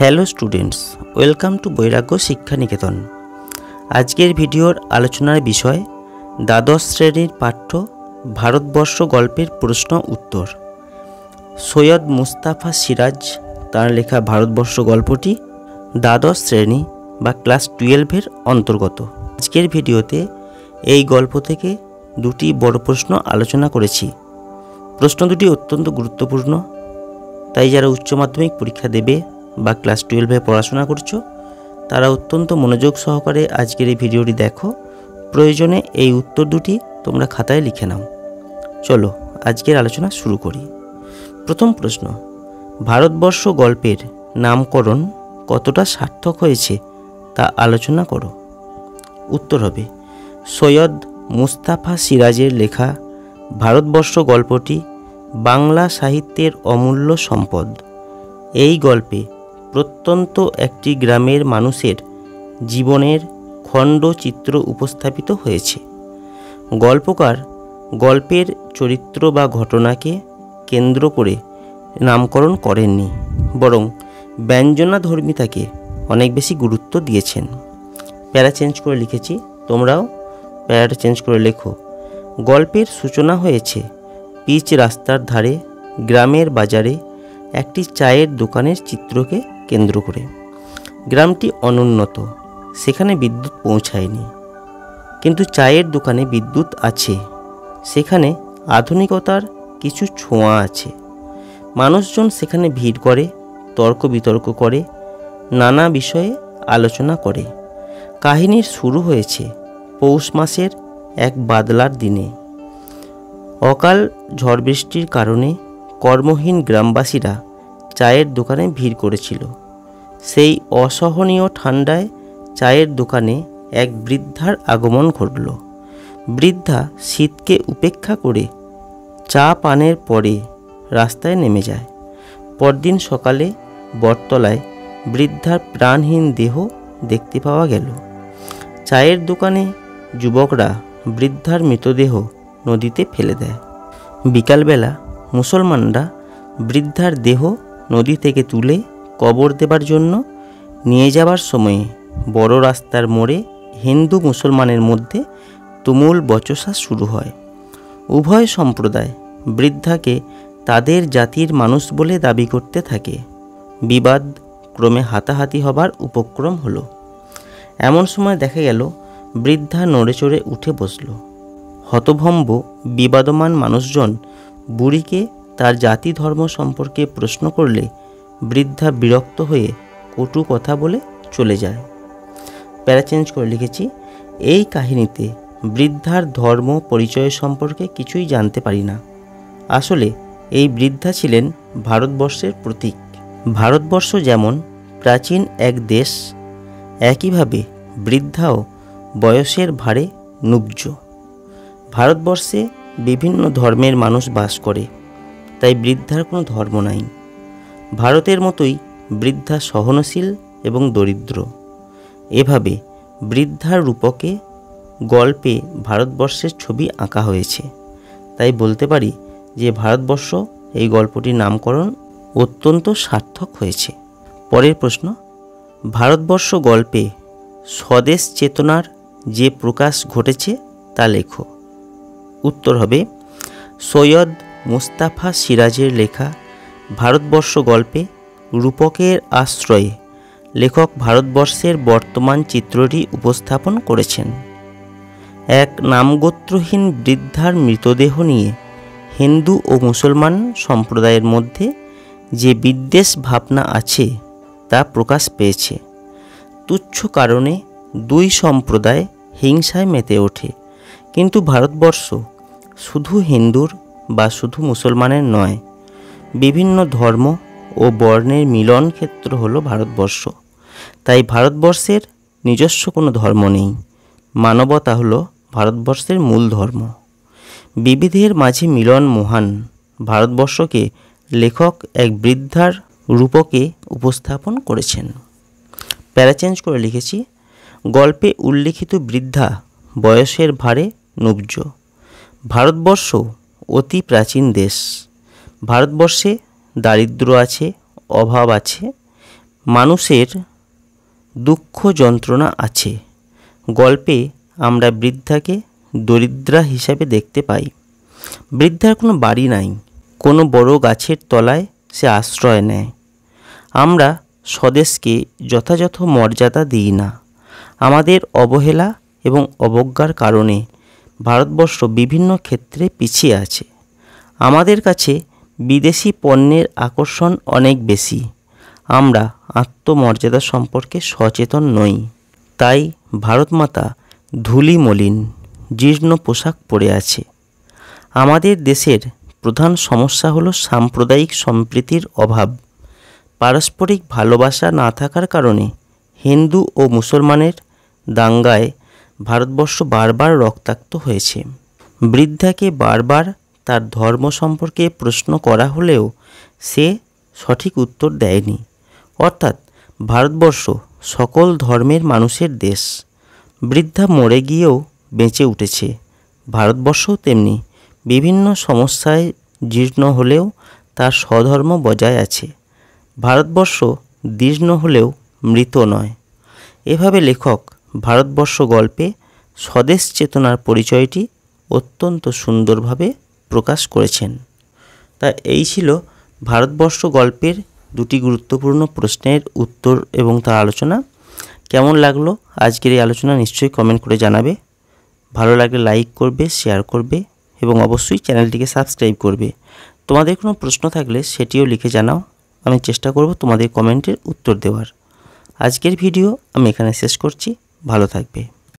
Hello students welcome to वैराग्य शिक्षा निकेतन। आजकेर भिडियोर आलोचनार विषय द्वादश श्रेणीर पाठ्य भारतवर्ष गल्पेर प्रश्न उत्तर। सैयद मुस्ताफा सिराज तार लेखा भारतवर्ष गल्पटी द्वादश श्रेणी बा क्लास 12 अंतर्गत। आजकेर भिडियोते एई गल्प थेके दुटी बड़ प्रश्न आलोचना करेछि। प्रश्न दुटी अत्यंत गुरुत्वपूर्ण, ताई जारा उच्च माध्यमिक परीक्षा देबे बा क्लास 12 पढ़ाशोना करछो तारा अत्यंत मनोयोग सहकारे आजकेर एई भिडियोटी देखो। प्रयोजने एई उत्तर दुटी तोमरा खाताय लिखे नाओ। चलो आजकेर आलोचना शुरू करी। प्रथम प्रश्न, भारतवर्ष गल्पेर नामकरण कतटा सार्थक हयेछे ता आलोचना करो। उत्तर हबे सैयद मुस्ताफा सिराजेर लेखा भारतवर्ष गल्पटी बांगला साहित्येर अमूल्य सम्पद। एई गल्पे प्रत्यंत एकटी ग्रामेर मानुषेर जीवनेर खंडचित्र उपस्थापित हयेछे। गल्पकार गल्पेर चरित्र बा घटनाके केंद्र करे नामकरण करेननि, बरং ব্যঞ্জনাধর্মিতাকে अनेक बेशी गुरुत्व दिएछेन। प्यारा चेंज करे लिखेछि, तोमराओ प्याराटा चेंज करे लेखो। गल्पेर सूचना हयेछे पिच रास्तार धारे ग्रामेर बाजारे एकटी चायेर दोकानेर चित्रके केंद्र करे। ग्रामटी अनुन्नत, सेखाने विद्युत पौঁছায়নি, किन्तु चायेर दोकाने विद्युत आछे, सेखाने आधुनिकतार किछु ছোঁয়া आछे। মানুষজন সেখানে ভিড় করে, তর্ক বিতর্ক করে, নানা বিষয়ে আলোচনা করে। কাহিনীর শুরু হয়েছে পৌষ মাসের এক বাদলার দিনে। অকাল ঝড় বৃষ্টির কারণে কর্মহীন গ্রামবাসীরা চায়ের দোকানে ভিড় করেছিল। সেই অসহনীয় ঠান্ডায় চায়ের দোকানে এক বৃদ্ধার আগমন ঘটল। বৃদ্ধা শীতকে উপেক্ষা করে চা পানের পরে রাস্তায় নেমে যায়। পরদিন সকালে বটতলায় বৃদ্ধার প্রাণহীন দেহ দেখতে পাওয়া গেল। চায়ের দোকানে যুবকরা বৃদ্ধার মৃতদেহ নদীতে ফেলে দেয়। বিকালবেলা মুসলমানরা বৃদ্ধার দেহ নদী থেকে তুলে কবর দেবার জন্য নিয়ে যাবার সময়ে বড় রাস্তার মোড়ে হিন্দু মুসলমানের মধ্যে তুমুল বচসা শুরু হয়। উভয় সম্প্রদায় বৃদ্ধাকে তাদের জাতির মানুষ বলে দাবি করতে থাকে। বিবাদ ক্রমে হাতাহাতি হবার উপক্রম হলো। এমন সময় দেখা গেল বৃদ্ধা নড়েচড়ে উঠে বসল। হতভম্ব বিবাদমান মানুষজন বুড়ি के তার জাতি ধর্ম সম্পর্কে প্রশ্ন করলে বৃদ্ধা বিরক্ত হয়ে কটু কথা বলে চলে যায়। প্যারা চেঞ্জ করে লিখেছি, এই কাহিনীতে বৃদ্ধার ধর্ম পরিচয় সম্পর্কে কিছুই জানতে পারি না। আসলে এই বৃদ্ধা ছিলেন ভারতবর্ষের প্রতীক। ভারতবর্ষ যেমন প্রাচীন এক দেশ, একইভাবে বৃদ্ধাও বয়সের ভারে নুব্জ। ভারতবর্ষে বিভিন্ন ধর্মের মানুষ বাস করে, তাই বৃদ্ধার কোনো ধর্ম নাই। ভারতের মতোই বৃদ্ধা সহনশীল এবং দরিদ্র। এভাবে বৃদ্ধার রূপকে গল্পে ভারতবর্ষের ছবি আঁকা হয়েছে। তাই বলতে পারি যে ভারতবর্ষ এই গল্পটির নামকরণ অত্যন্ত সার্থক হয়েছে। পরের প্রশ্ন, ভারতবর্ষ গল্পে স্বদেশ চেতনার যে প্রকাশ ঘটেছে তা লেখো। उत्तर हबे सैयद मुस्ताफा सिराजेर लेखा भारतवर्ष गल्पे रूपकेर आश्रये लेखक भारतवर्षेर बर्तमान चित्रटी उपस्थापन करेछेन। एक नामगोत्रहीन बृद्धार मृतदेह निये हिंदू और मुसलमान सम्प्रदायेर मध्य जे विद्वेष भावना आछे ता प्रकाश पेयेछे। तुच्छ कारणे दुई सम्प्रदाय हिंसाय मेते ओठे, কিন্তু ভারতবর্ষ শুধু হিন্দুর বা শুধু মুসলমানের নয়, বিভিন্ন ধর্ম ও বর্ণের মিলন ক্ষেত্র হলো ভারতবর্ষ। তাই ভারতবর্ষের নিজস্ব কোনো ধর্ম নেই, মানবতা হলো ভারতবর্ষের মূল ধর্ম। বিবিধের মাঝে মিলন মহান। ভারতবর্ষকে লেখক এক বৃদ্ধার রূপকে উপস্থাপন করেছেন। প্যারা চেঞ্জ করে লিখেছি, গল্পে উল্লেখিত বৃদ্ধা বয়সের ভারে নুব্জ। ভারতবর্ষ অতি প্রাচীন দেশ। ভারতবর্ষে দারিদ্র আছে, অভাব আছে, মানুষের দুঃখ যন্ত্রণা আছে। গল্পে আমরা বৃদ্ধাকে দরিদ্রা হিসাবে দেখতে পাই। বৃদ্ধার কোনো বাড়ি নাই, কোনো বড় গাছের তলায় সে আশ্রয় নেয়। আমরা স্বদেশকে যথাযথ মর্যাদা দিই না। আমাদের অবহেলা এবং অবজ্ঞার কারণে ভারতবর্ষ বিভিন্ন ক্ষেত্রে পিছিয়ে আছে। আমাদের কাছে বিদেশি পণ্যের আকর্ষণ অনেক বেশি। আমরা আত্মমর্যাদা সম্পর্কে সচেতন নই। তাই ভারতমাতা ধুলি মলিন, জীর্ণ পোশাক পরে আছে। আমাদের দেশের প্রধান সমস্যা হলো সাম্প্রদায়িক সম্প্রীতির অভাব। পারস্পরিক ভালোবাসা না থাকার কারণে হিন্দু ও মুসলমানের দাঙ্গায় ভারতবর্ষ বারবার রক্তাক্ত হয়েছে। বৃদ্ধাকে বারবার তার ধর্ম সম্পর্কে প্রশ্ন করা হলেও সে সঠিক উত্তর দেয়নি। অর্থাৎ ভারতবর্ষ সকল ধর্মের মানুষের দেশ। বৃদ্ধা মরে গিয়েও বেঁচে উঠেছে। ভারতবর্ষও তেমনি বিভিন্ন সমস্যায় জীর্ণ হলেও তার স্বধর্ম বজায় আছে। ভারতবর্ষ দীর্ণ হলেও মৃত নয়। এভাবে লেখক ভারতবর্ষ গল্পে স্বদেশ চেতনার পরিচয়টি অত্যন্ত সুন্দরভাবে প্রকাশ করেছেন। তা এই ছিল ভারতবর্ষ গল্পের দুটি গুরুত্বপূর্ণ প্রশ্নের উত্তর এবং তার আলোচনা। কেমন লাগলো আজকের এই আলোচনা? নিশ্চয়ই কমেন্ট করে জানাবে। ভালো লাগলে লাইক করবে, শেয়ার করবে এবং অবশ্যই চ্যানেলটিকে সাবস্ক্রাইব করবে। তোমাদের কোনো প্রশ্ন থাকলে সেটিও লিখে জানাও, আমি চেষ্টা করব তোমাদের কমেন্টের উত্তর দেওয়ার। আজকের ভিডিও আমি এখানে শেষ করছি। ভালো থাকবে।